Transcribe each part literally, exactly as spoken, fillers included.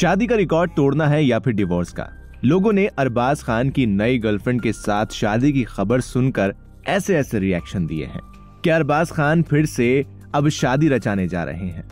शादी का रिकॉर्ड तोड़ना है या फिर डिवोर्स का। लोगों ने अरबाज खान की नई गर्लफ्रेंड के साथ शादी की खबर सुनकर ऐसे ऐसे रिएक्शन दिए हैं कि अरबाज खान फिर से अब शादी रचाने जा रहे हैं।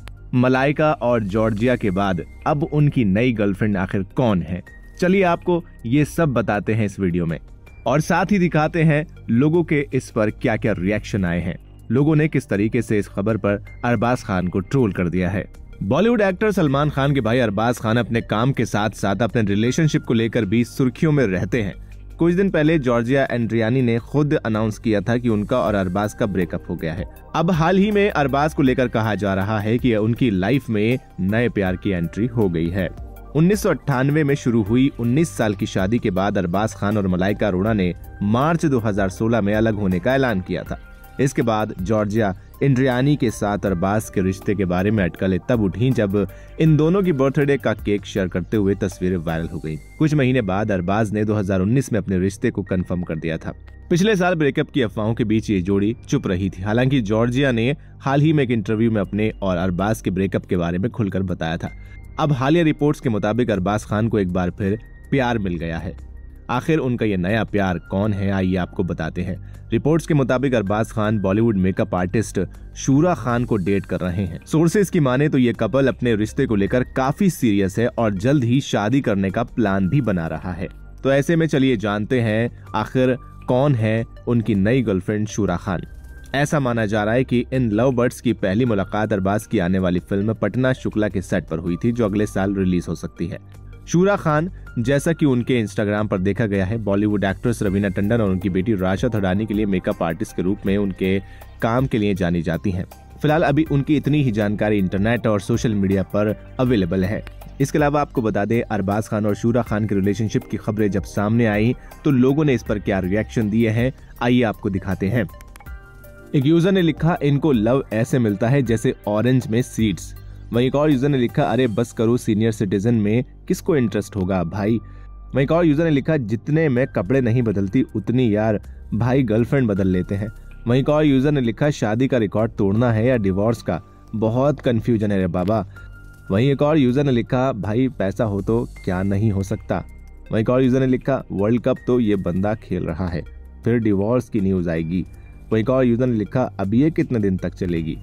मलाइका और जॉर्जिया के बाद अब उनकी नई गर्लफ्रेंड आखिर कौन है, चलिए आपको ये सब बताते हैं इस वीडियो में, और साथ ही दिखाते हैं लोगों के इस पर क्या क्या रिएक्शन आए हैं, लोगों ने किस तरीके से इस खबर पर अरबाज खान को ट्रोल कर दिया है। बॉलीवुड एक्टर सलमान खान के भाई अरबाज खान अपने काम के साथ साथ अपने रिलेशनशिप को लेकर भी सुर्खियों में रहते हैं। कुछ दिन पहले जॉर्जिया एंड्रियानी ने खुद अनाउंस किया था कि उनका और अरबाज का ब्रेकअप हो गया है। अब हाल ही में अरबाज को लेकर कहा जा रहा है कि उनकी लाइफ में नए प्यार की एंट्री हो गई है। उन्नीस सौ अट्ठानवे में शुरू हुई उन्नीस साल की शादी के बाद अरबाज खान और मलाइका अरोड़ा ने मार्च दो हज़ार सोलह में अलग होने का ऐलान किया था। इसके बाद जॉर्जिया एंड्रियानी के साथ अरबाज के रिश्ते के बारे में अटकलें तब उठी जब इन दोनों की बर्थडे का केक शेयर करते हुए तस्वीरें वायरल हो गईं। कुछ महीने बाद अरबाज ने दो हज़ार उन्नीस में अपने रिश्ते को कंफर्म कर दिया था। पिछले साल ब्रेकअप की अफवाहों के बीच ये जोड़ी चुप रही थी। हालांकि जॉर्जिया ने हाल ही में एक इंटरव्यू में अपने और अरबाज के ब्रेकअप के बारे में खुलकर बताया था। अब हालिया रिपोर्ट्स के मुताबिक अरबाज खान को एक बार फिर प्यार मिल गया है। आखिर उनका ये नया प्यार कौन है, आइए आपको बताते हैं। रिपोर्ट्स के मुताबिक अरबाज खान बॉलीवुड मेकअप आर्टिस्ट शूरा खान को डेट कर रहे हैं। सोर्सेज की माने तो ये कपल अपने रिश्ते को लेकर काफी सीरियस है और जल्द ही शादी करने का प्लान भी बना रहा है। तो ऐसे में चलिए जानते हैं आखिर कौन है उनकी नई गर्लफ्रेंड शूरा खान। ऐसा माना जा रहा है कि इन लव बर्ड्स की पहली मुलाकात अरबाज की आने वाली फिल्म पटना शुक्ला के सेट पर हुई थी, जो अगले साल रिलीज हो सकती है। शूरा खान, जैसा कि उनके इंस्टाग्राम पर देखा गया है, बॉलीवुड एक्ट्रेस रवीना टंडन और उनकी बेटी राशा थदानी के लिए मेकअप आर्टिस्ट के रूप में उनके काम के लिए जानी जाती हैं। फिलहाल अभी उनकी इतनी ही जानकारी इंटरनेट और सोशल मीडिया पर अवेलेबल है। इसके अलावा आपको बता दें, अरबाज खान और शूरा खान के रिलेशनशिप की खबरें जब सामने आई तो लोगों ने इस पर क्या रिएक्शन दिए हैं, आइए आपको दिखाते हैं। एक यूजर ने लिखा, इनको लव ऐसे मिलता है जैसे ऑरेंज में सीड्स। वहीं एक और यूजर ने लिखा, अरे बस करो, सीनियर सिटीजन में किसको इंटरेस्ट होगा भाई। वहीं एक और यूजर ने लिखा, जितने में कपड़े नहीं बदलती उतनी यार भाई गर्लफ्रेंड बदल लेते हैं। वहीं एक और यूजर ने लिखा, शादी का रिकॉर्ड तोड़ना है या डिवोर्स का, बहुत कंफ्यूजन है रे बाबा। वहीं एक और यूजर ने लिखा, भाई पैसा हो तो क्या नहीं हो सकता। वहीं एक और यूजर ने लिखा, वर्ल्ड कप तो ये बंदा खेल रहा है, फिर डिवोर्स की न्यूज आएगी। वहीं एक और यूजर ने लिखा, अब ये कितने दिन तक चलेगी।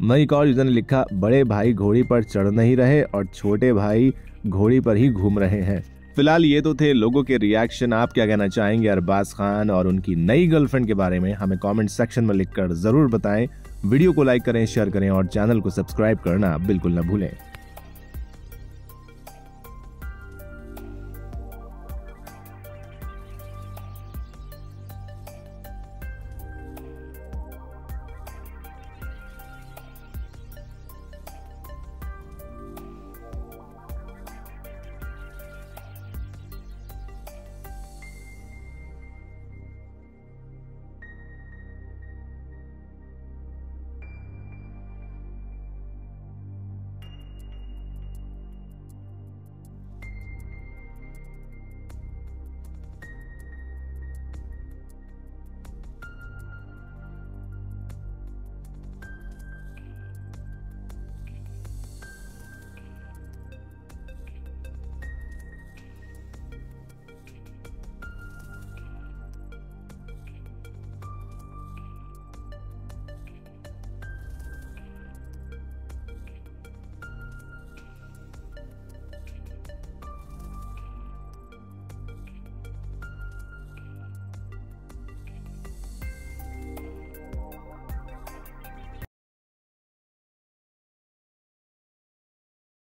वहीं एक और यूजर ने लिखा, बड़े भाई घोड़ी पर चढ़ नहीं रहे और छोटे भाई घोड़ी पर ही घूम रहे हैं। फिलहाल ये तो थे लोगों के रिएक्शन। आप क्या कहना चाहेंगे अरबाज खान और उनकी नई गर्लफ्रेंड के बारे में, हमें कमेंट सेक्शन में लिखकर जरूर बताएं। वीडियो को लाइक करें, शेयर करें और चैनल को सब्सक्राइब करना बिल्कुल न भूलें।